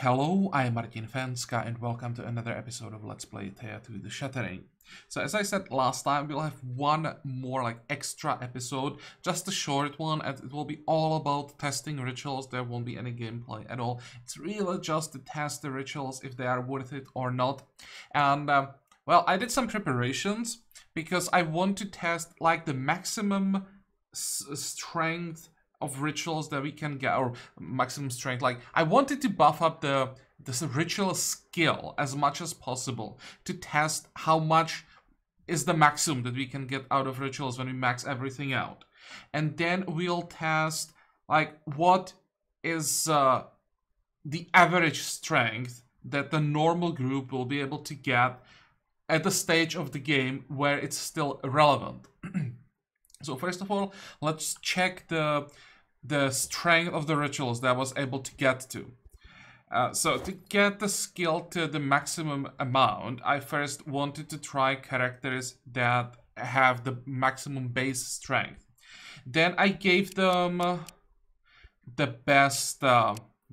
Hello, I am Martin Fencka and welcome to another episode of Let's Play Thea 2 to the Shattering. So as I said last time, we'll have one more extra episode, just a short one, and it will be all about testing rituals. There won't be any gameplay at all. It's really just to test the rituals, if they are worth it or not. And well, I did some preparations because I want to test the maximum strength of rituals that we can get, or maximum strength. I wanted to buff up this ritual skill as much as possible to test how much is the maximum that we can get out of rituals when we max everything out. And then we'll test what is the average strength that the normal group will be able to get at the stage of the game where it's still relevant. So first of all, let's check the strength of the rituals that I was able to get to. So to get the skill to the maximum amount, I first wanted to try characters that have the maximum base strength. Then I gave them the best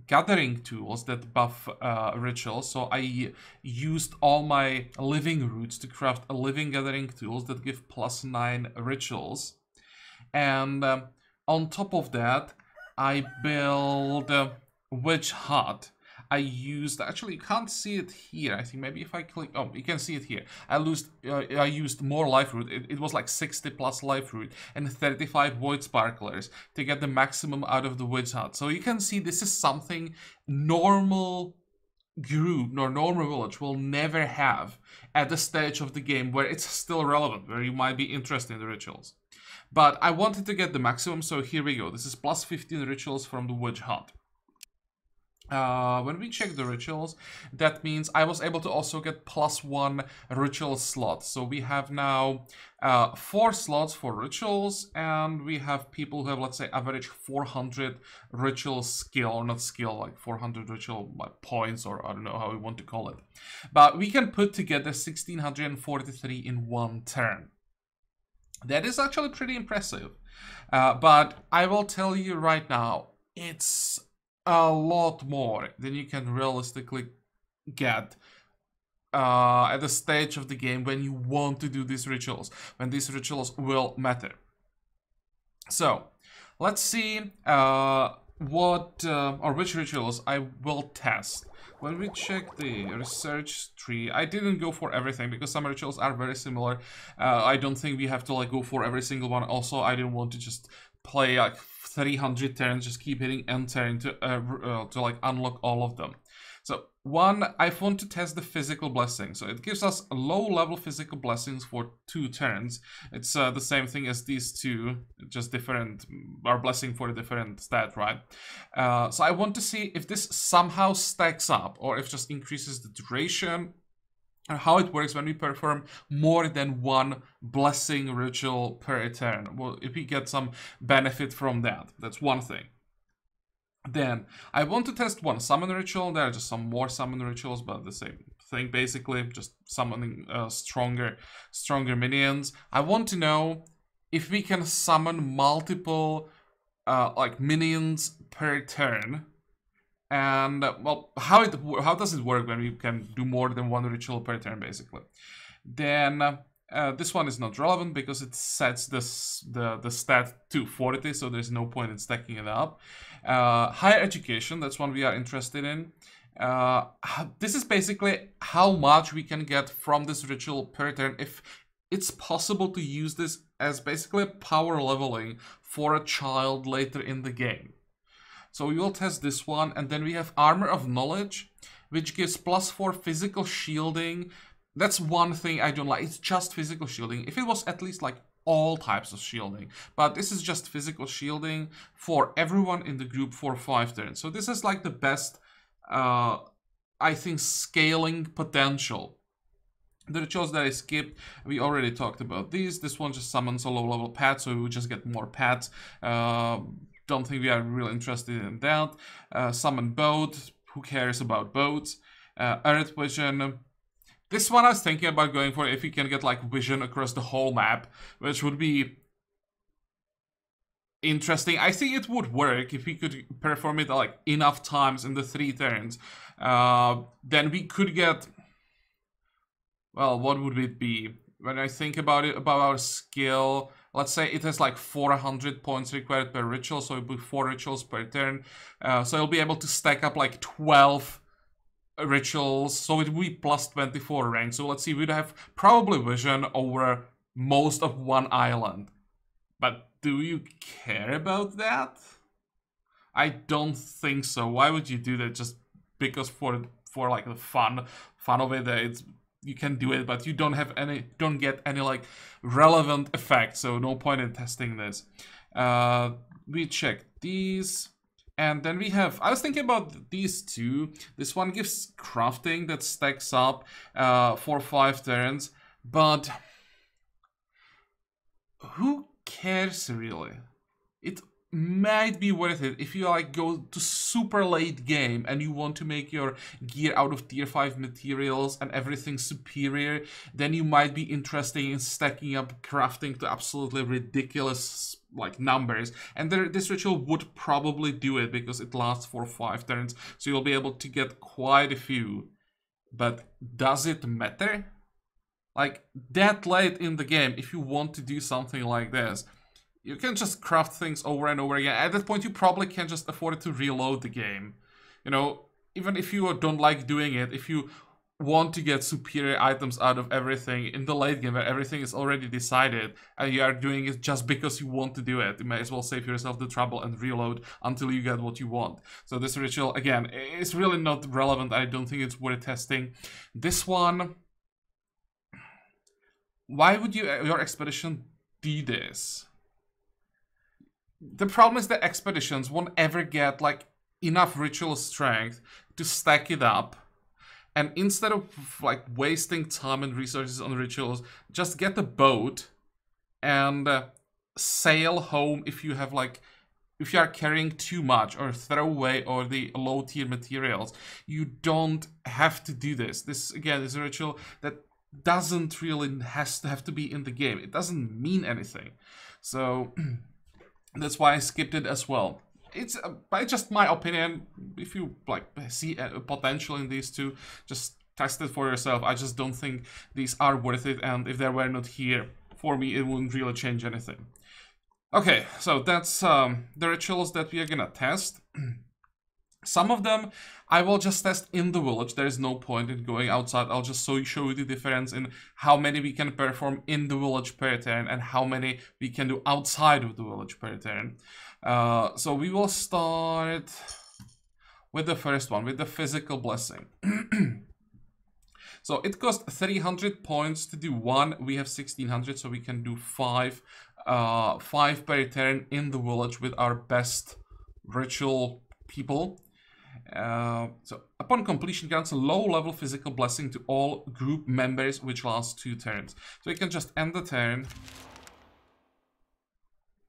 gathering tools that buff rituals. So I used all my living roots to craft a living gathering tools that give +9 rituals. And on top of that, I build Witch Hut. I used, actually you can't see it here, I think maybe if I click, oh, you can see it here. I used more life root. It was 60 plus life root and 35 void sparklers to get the maximum out of the Witch Hut. So you can see this is something normal group nor normal village will never have at the stage of the game where it's still relevant, where you might be interested in the rituals. But I wanted to get the maximum, so here we go. This is +15 rituals from the Witch Hut. When we check the rituals, that means I was able to also get +1 ritual slots. So we have now 4 slots for rituals, and we have people who have, let's say, average 400 ritual skill, or not skill, 400 ritual points, or I don't know how we want to call it. But we can put together 1,643 in one turn. That is actually pretty impressive. But I will tell you right now, it's a lot more than you can realistically get at the stage of the game when you want to do these rituals, when these rituals will matter. So let's see which rituals I will test. When we check the research tree, I didn't go for everything because some rituals are very similar. I don't think we have to go for every single one. Also, I didn't want to just play 300 turns, just keep hitting enter to unlock all of them. So one, I want to test the physical blessing. So it gives us low-level physical blessings for 2 turns. It's the same thing as these two, just different, our blessing for a different stat, right? So I want to see if this somehow stacks up, or if just increases the duration, or how it works when we perform more than one blessing ritual per turn. Well, if we get some benefit from that, that's one thing. Then I want to test one summon ritual. There are just some more summon rituals, but the same thing basically, just summoning stronger minions. I want to know if we can summon multiple minions per turn. And, well, how does it work when we can do more than one ritual per turn, basically? Then, this one is not relevant because it sets the stat to 40, so there's no point in stacking it up. Higher education, that's one we are interested in. This is basically how much we can get from this ritual per turn, if it's possible to use this as basically power leveling for a child later in the game. So we will test this one, and then we have Armor of Knowledge, which gives +4 physical shielding. That's one thing I don't like, it's just physical shielding. If it was at least all types of shielding, but this is just physical shielding for everyone in the group for 5 turns. So this is the best, I think, scaling potential. The rituals that I skipped, we already talked about these. This one just summons a low-level pet, so we would just get more pets. Don't think we are really interested in that. Summon boat. Who cares about boats? Earth vision. This one I was thinking about going for if we can get vision across the whole map, which would be interesting. I think it would work if we could perform it like enough times in the 3 turns. Then we could get, well, what would it be? When I think about it, about our skill, let's say it has like 400 points required per ritual, so it'll be 4 rituals per turn. So you'll be able to stack up like 12 rituals, so it will be plus 24 rank. So let's see, we'd have probably vision over most of one island. But do you care about that? I don't think so. Why would you do that? Just because for like the fun of it, it's, you can do it, but you don't have any, don't get any like relevant effects, so no point in testing this. We check these, and then we have, I was thinking about these two. This one gives crafting that stacks up 4 or 5 turns, but who cares really? It might be worth it if you like go to super late game and you want to make your gear out of tier 5 materials and everything superior. Then you might be interested in stacking up crafting to absolutely ridiculous like numbers, and there, this ritual would probably do it because it lasts for 5 turns, so you'll be able to get quite a few. But does it matter? Like, that late in the game, if you want to do something like this, you can just craft things over and over again. At that point, you probably can just afford to reload the game. You know, even if you don't like doing it, if you want to get superior items out of everything in the late game where everything is already decided and you are doing it just because you want to do it, you may as well save yourself the trouble and reload until you get what you want. So this ritual, again, is really not relevant. I don't think it's worth testing. This one... why would your expedition do this? The problem is that expeditions won't ever get like enough ritual strength to stack it up, and instead of like wasting time and resources on rituals, just get a boat and sail home if you have like, if you are carrying too much, or throw away or the low tier materials. You don't have to do this. This again is a ritual that doesn't really have to be in the game. It doesn't mean anything, so that's why I skipped it as well. It's by just my opinion. If you like see a potential in these two, just test it for yourself. I just don't think these are worth it, and if they were not here for me, it wouldn't really change anything. Okay, so that's the rituals that we are gonna test. Some of them I will just test in the village. There is no point in going outside. I'll just show you the difference in how many we can perform in the village per turn and how many we can do outside of the village per turn. So we will start with the first one, with the physical blessing. So it costs 300 points to do one. We have 1600, so we can do five per turn in the village with our best ritual people. So upon completion grants a low level physical blessing to all group members, which lasts 2 turns. So we can just end the turn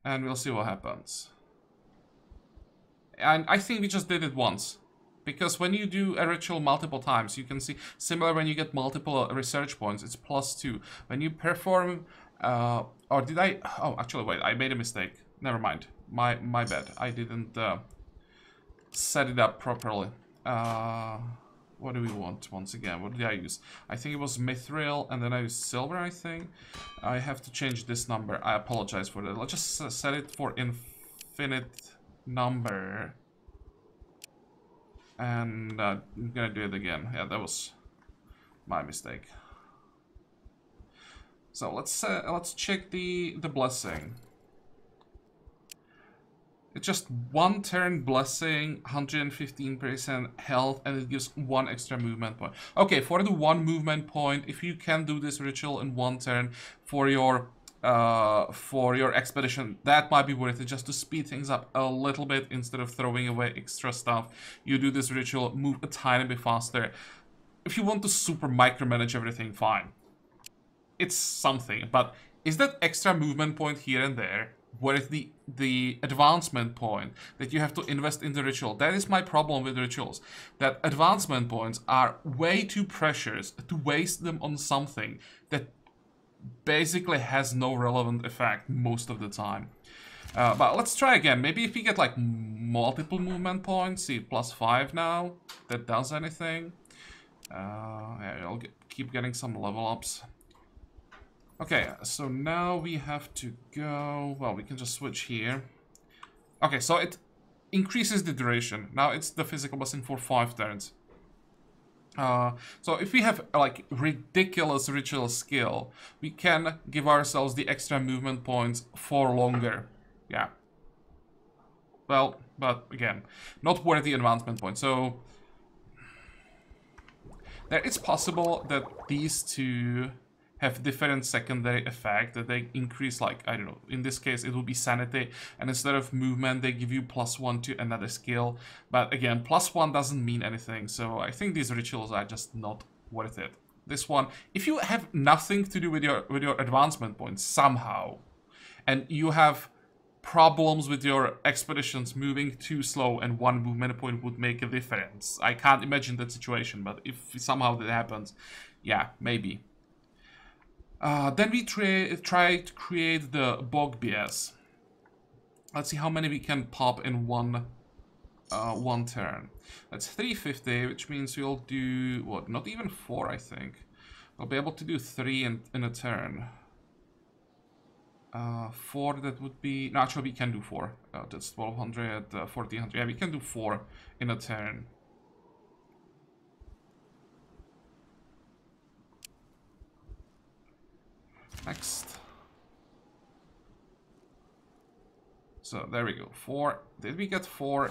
and we'll see what happens. And I think we just did it once, because when you do a ritual multiple times, you can see similar when you get multiple research points, it's +2. When you perform or did I, oh actually wait, I made a mistake, never mind, my bad, I didn't set it up properly. What do we want once again? What did I use? I think it was mithril, and then I used silver, I think. I have to change this number. I apologize for that. Let's just set it for infinite number. And I'm gonna do it again. Yeah, that was my mistake. So let's check the blessing. It's just 1 turn blessing, 115% health, and it gives 1 extra movement point. Okay, for the 1 movement point, if you can do this ritual in 1 turn for your expedition, that might be worth it, just to speed things up a little bit. Instead of throwing away extra stuff, you do this ritual, move a tiny bit faster. If you want to super micromanage everything, fine. It's something, but is that extra movement point here and there worth the advancement point that you have to invest in the ritual? That is my problem with rituals, that advancement points are way too precious to waste them on something that basically has no relevant effect most of the time. But let's try again. Maybe if we get like multiple movement points, see +5 now, that does anything. Yeah, I'll keep getting some level ups. Okay, so now we have to go... Well, we can just switch here. Okay, so it increases the duration. Now it's the physical blessing for 5 turns. So if we have like ridiculous ritual skill, we can give ourselves the extra movement points for longer. Yeah. Well, but again, not worth the advancement point. So there, it's possible that these two have different secondary effect, that they increase, like, I don't know, in this case it will be sanity, and instead of movement they give you +1 to another skill. But again, +1 doesn't mean anything, so I think these rituals are just not worth it. This one, if you have nothing to do with your advancement points somehow, and you have problems with your expeditions moving too slow, and 1 movement point would make a difference. I can't imagine that situation, but if somehow that happens, yeah, maybe. Then we try to create the bog BS. Let's see how many we can pop in one turn. That's 350, which means we'll do, what, not even 4, I think. We'll be able to do 3 in a turn. 4, that would be... No, actually, we can do 4. That's 1200, 1400. Yeah, we can do 4 in a turn. Next. So there we go. 4. Did we get 4?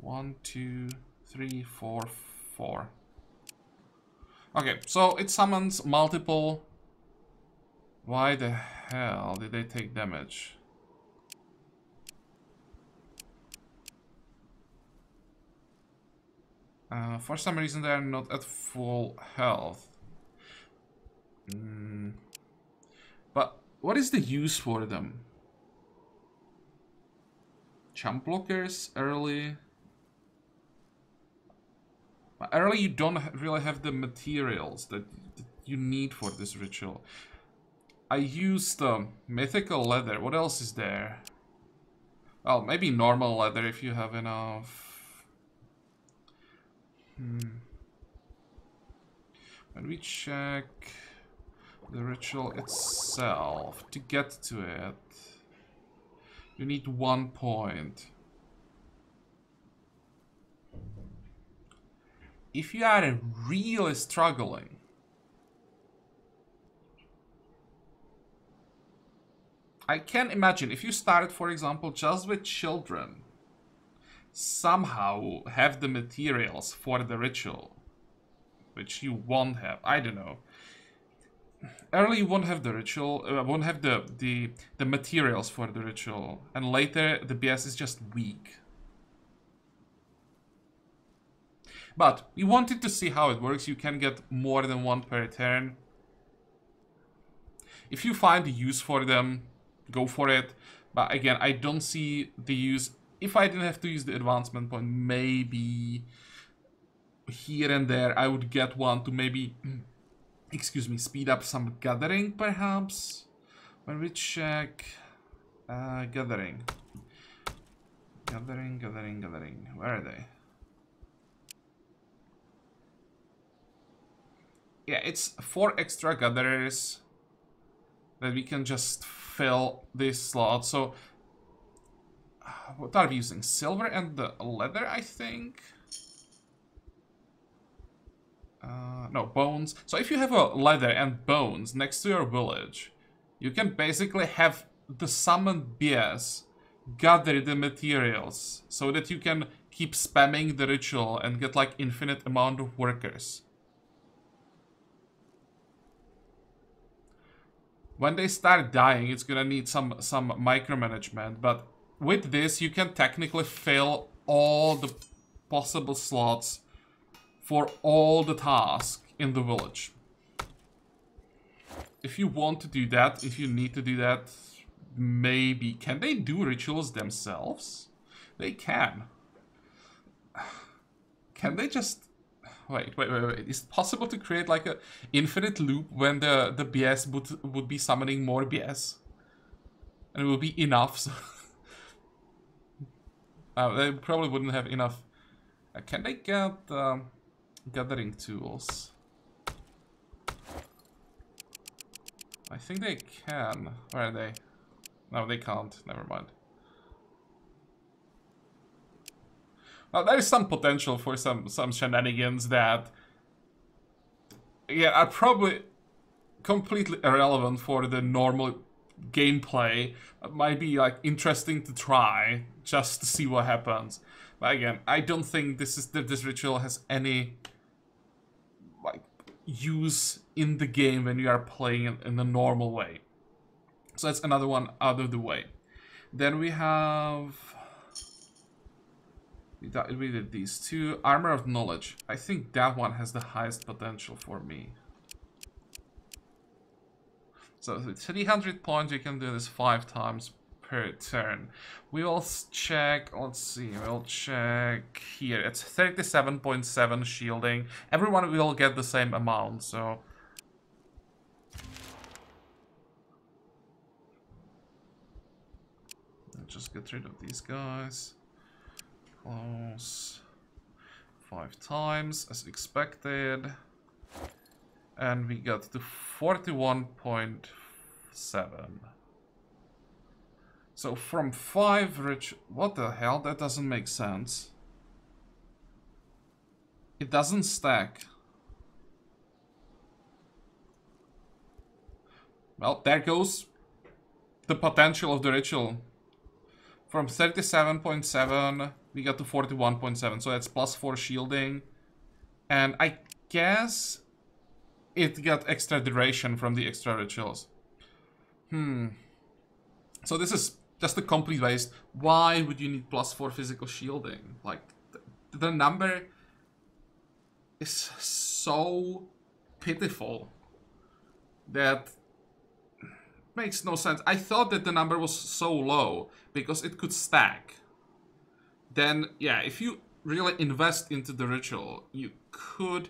One, two, three, four, 4. Okay, so it summons multiple. Why the hell did they take damage? For some reason they are not at full health. But what is the use for them? Jump blockers early. Early you don't really have the materials that you need for this ritual. I used mythical leather. What else is there? Well, maybe normal leather if you have enough. When we check the ritual itself, to get to it, you need 1 point. If you are really struggling, I can imagine if you started, for example, just with children, somehow have the materials for the ritual, which you won't have. I don't know. Early you won't have the ritual, won't have the materials for the ritual, and later the BS is just weak. But we wanted to see how it works. You can get more than 1 per turn. If you find a use for them, go for it. But again, I don't see the use. If I didn't have to use the advancement point, maybe here and there I would get one to maybe, excuse me, speed up some gathering, perhaps. When we check gathering. Gathering. Where are they? Yeah, it's 4 extra gatherers that we can just fill this slot. So what are we using? Silver and the leather, I think. No, bones. So if you have a leather and bones next to your village, you can basically have the summoned BS gather the materials so that you can keep spamming the ritual and get like infinite amount of workers. When they start dying, it's gonna need some micromanagement, but with this, you can technically fill all the possible slots for all the tasks in the village. If you want to do that, if you need to do that, maybe. Can they do rituals themselves? They can. Can they just... Wait. Is it possible to create like an infinite loop when the BS would be summoning more BS? And it will be enough, so... they probably wouldn't have enough. Can they get gathering tools? I think they can. Where are they? No, they can't. Never mind. Well, there is some potential for some shenanigans that, yeah, are probably completely irrelevant for the normal gameplay. It might be like interesting to try just to see what happens. But again, I don't think this ritual has any like use in the game when you are playing it in a normal way. So that's another one out of the way. Then we have. We did these two. Armor of Knowledge. I think that one has the highest potential for me. So with 300 points, you can do this 5 times per turn. We will check, let's see, we'll check here. It's 37.7 shielding. Everyone will get the same amount, so... I'll just get rid of these guys. 5 times as expected, and we got to 41.7. So from 5 rich, what the hell? That doesn't make sense. It doesn't stack. Well, there goes the potential of the ritual. From 37.7 we got to 41.7, so that's plus 4 shielding, and I guess it got extra duration from the extra rituals. So this is just a complete waste. Why would you need plus 4 physical shielding? Like, the number is so pitiful that makes no sense. I thought that the number was so low because it could stack. Then, yeah, if you really invest into the ritual, you could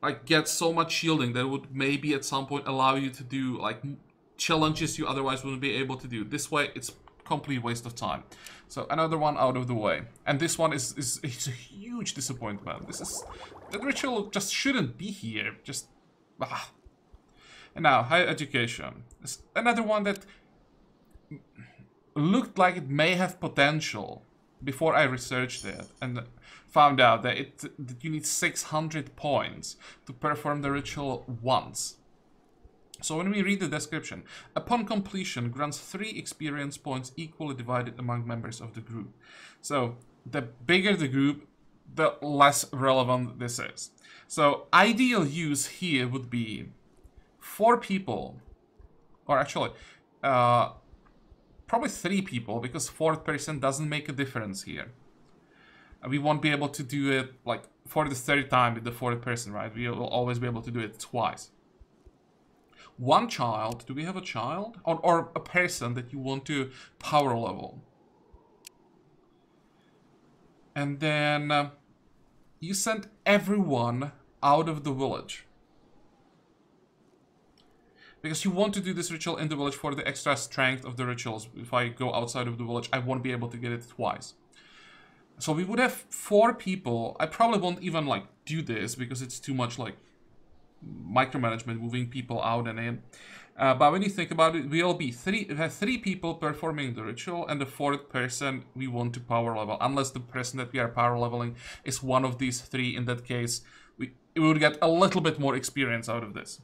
like get so much shielding that would maybe at some point allow you to do like challenges you otherwise wouldn't be able to do. This way, it's a complete waste of time. So another one out of the way. And this one is a huge disappointment. The ritual just shouldn't be here. Just... Ah. And now, higher education. It's another one that looked like it may have potential before I researched it and found out that you need 600 points to perform the ritual once. So when we read the description, upon completion grants 3 experience points equally divided among members of the group. So the bigger the group, the less relevant this is. So ideal use here would be 4 people, or actually probably 3 people, because 4th person doesn't make a difference here. We won't be able to do it like for the 3rd time with the 4th person, right? We will always be able to do it twice. 1 child. Do we have a child? Or a person that you want to power level? And then you send everyone out of the village. Because you want to do this ritual in the village for the extra strength of the rituals. If I go outside of the village, I won't be able to get it twice. So we would have 4 people. I probably won't even like do this because it's too much like micromanagement, moving people out and in. But when you think about it, we'll be three people performing the ritual, and the 4th person we want to power level. Unless the person that we are power leveling is one of these 3, in that case, we would get a little bit more experience out of this.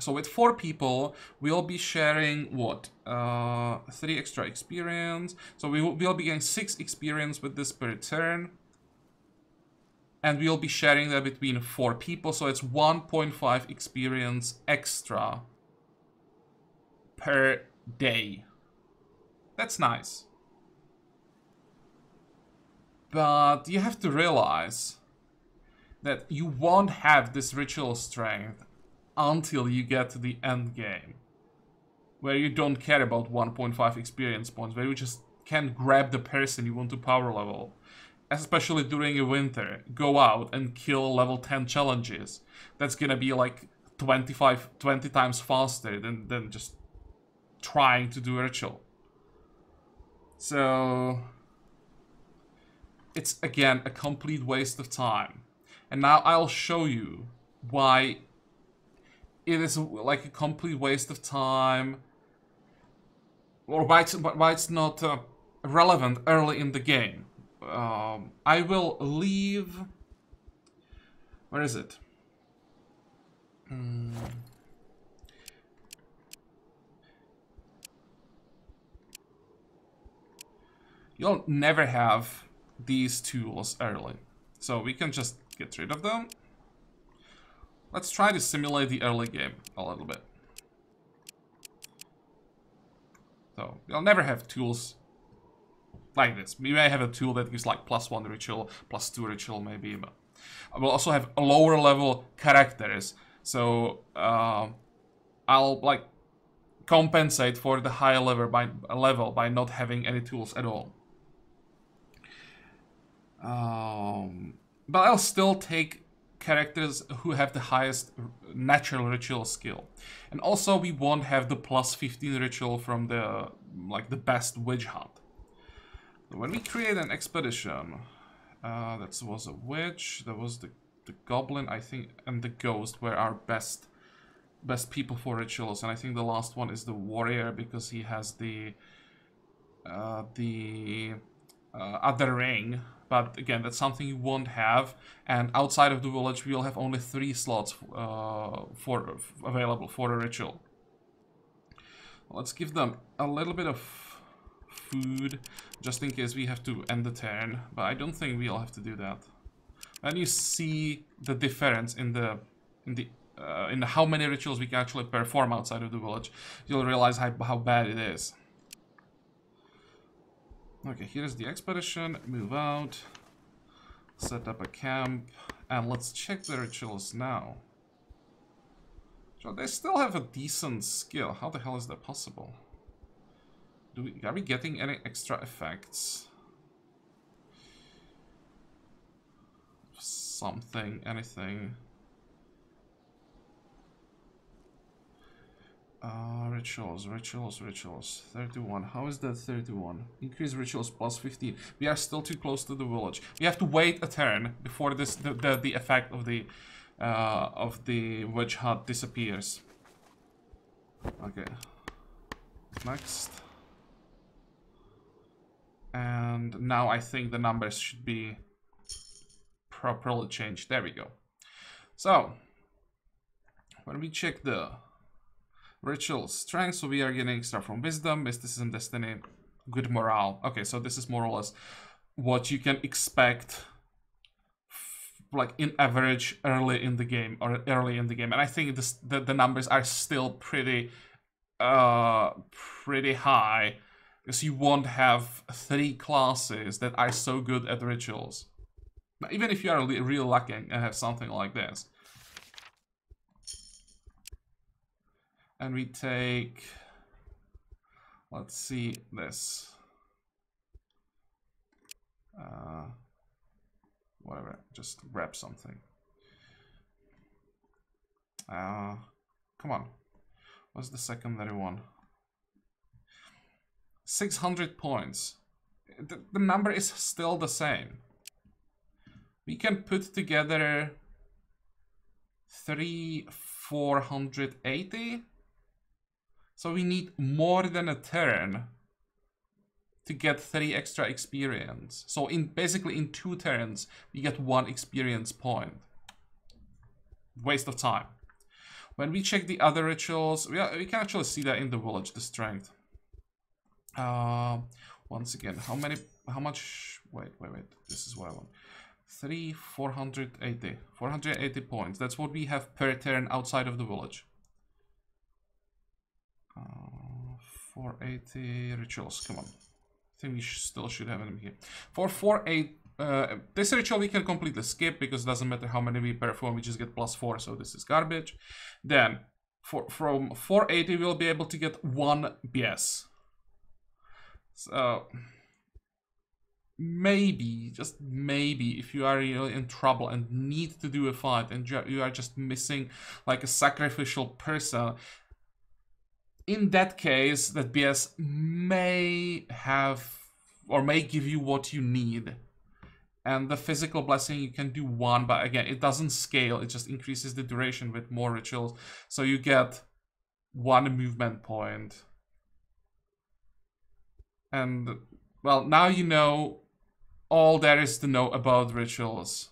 So with 4 people, we'll be sharing, what, 3 extra experience. So we'll be getting 6 experience with this per turn. And we'll be sharing that between 4 people. So it's 1.5 experience extra per day. That's nice. But you have to realize that you won't have this ritual strength until you get to the end game, where you don't care about 1.5 experience points, where you just can't grab the person you want to power level especially during the winter, go out and kill level 10 challenges. That's gonna be like 20 times faster than just trying to do virtual. So it's again a complete waste of time. And now I'll show you why it is like a complete waste of time, or why it's not relevant early in the game. I will leave... Where is it? You'll never have these tools early, so we can just get rid of them. Let's try to simulate the early game a little bit. So you'll never have tools like this. We may have a tool that gives like +1 ritual, +2 ritual maybe, but we'll also have lower level characters. So I'll like compensate for the higher level by not having any tools at all. But I'll still take characters who have the highest natural ritual skill, and also we won't have the +15 ritual from the like the best witch hunt. When we create an expedition, that was a witch, that was the goblin, I think, and the ghost were our best people for rituals, and I think the last one is the warrior because he has the other ring. But again, that's something you won't have, and outside of the village, we'll have only 3 slots available for a ritual. Let's give them a little bit of food, just in case we have to end the turn, but I don't think we'll have to do that. And you see the difference in how many rituals we can actually perform outside of the village. You'll realize how bad it is. Okay, here's the expedition. Move out, set up a camp, and let's check the rituals now. So they still have a decent skill. How the hell is that possible? Are we getting any extra effects? Something, anything. Rituals. 31. How is that 31? Increase rituals +15. We are still too close to the village. We have to wait a turn before this the effect of the witch hut disappears. Okay. Next. And now I think the numbers should be properly changed. There we go. So when we check the ritual strength, so we are getting extra from wisdom, mysticism, destiny, good morale. Okay, so this is more or less what you can expect like in average early in the game, or early in the game. And I think this, the numbers are still pretty high, because you won't have 3 classes that are so good at rituals. But even if you are real lucky and have something like this. And we take, let's see this, whatever, just grab something. Come on, what's the secondary one? 600 points. The number is still the same. We can put together 480. So we need more than a turn to get 3 extra experience. So basically in 2 turns, we get 1 experience point. Waste of time. When we check the other rituals, we can actually see that in the village, the strength. Once again, how much, wait, this is what I want. 480 points. That's what we have per turn outside of the village. 480 rituals, come on. I think we still should have them here. 448, this ritual we can completely skip because it doesn't matter how many we perform, we just get +4, so this is garbage. Then, from 480 we'll be able to get 1 BS. So, maybe, just maybe, if you are really in trouble and need to do a fight and you are just missing like a sacrificial person, in that case, that BS may have or may give you what you need. And the physical blessing, you can do one, but again, it doesn't scale. It just increases the duration with more rituals. So you get one movement point. And, well, now you know all there is to know about rituals.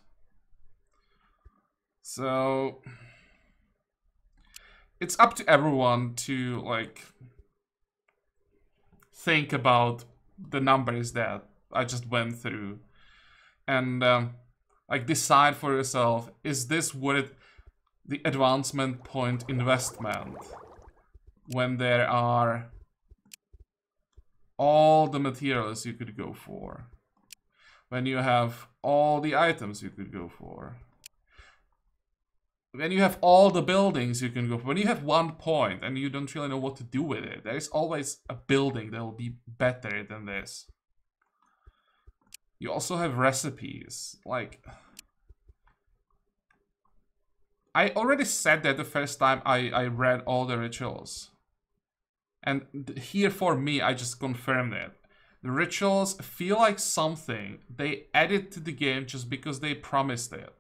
So it's up to everyone to, like, think about the numbers that I just went through. And, like, decide for yourself, is this worth the advancement point investment? When there are all the materials you could go for. When you have all the items you could go for. When you have all the buildings you can go for. When you have one point and you don't really know what to do with it, there is always a building that will be better than this. You also have recipes. Like, I already said that the first time I read all the rituals. And here for me, I just confirmed it. The rituals feel like something they added to the game just because they promised it.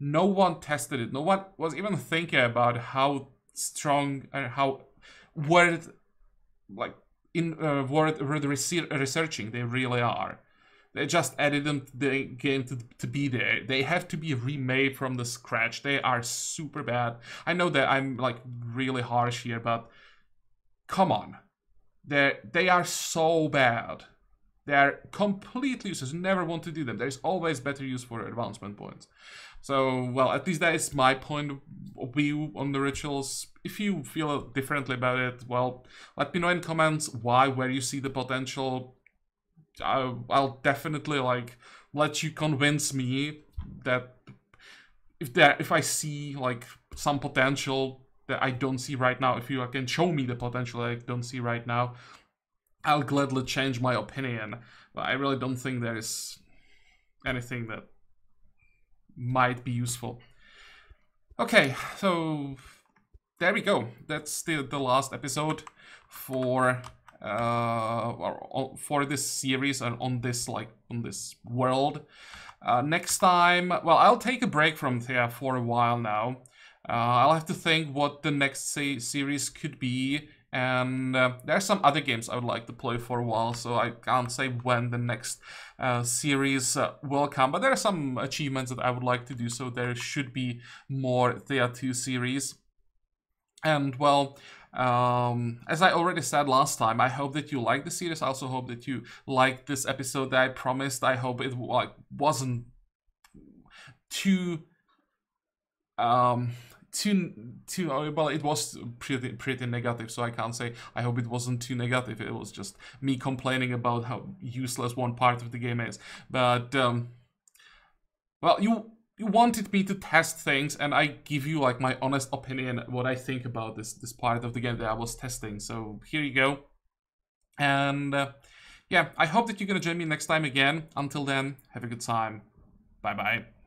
No one tested it. No one was even thinking about how strong and how worth, like, worth researching they really are. They just added them to the game to be there. They have to be remade from the scratch. They are super bad. I know that I'm like really harsh here, but come on. They are so bad. They are completely useless. You never want to do them. There's always better use for advancement points. So, well, at least that is my point of view on the rituals. If you feel differently about it, well, let me know in comments why, where you see the potential. I'll definitely, like, let you convince me that if I see, like, some potential that I don't see right now, if you can show me the potential that I don't see right now, I'll gladly change my opinion. But I really don't think there is anything that might be useful. Okay, so there we go. That's the last episode for this series and on this world. Next time, well, I'll take a break from Thea for a while now. I'll have to think what the next series could be, and there are some other games I would like to play for a while, so I can't say when the next series will come, but there are some achievements that I would like to do, so there should be more Thea 2 series. And, well, as I already said last time, I hope that you like the series. I also hope that you liked this episode that I promised. I hope it, like, wasn't too well, it was pretty negative, so I can't say I hope it wasn't too negative. It was just me complaining about how useless one part of the game is. But well, you wanted me to test things, and I give you, like, my honest opinion, what I think about this part of the game that I was testing. So here you go. And yeah, I hope that you're gonna join me next time again. Until then, have a good time. Bye bye.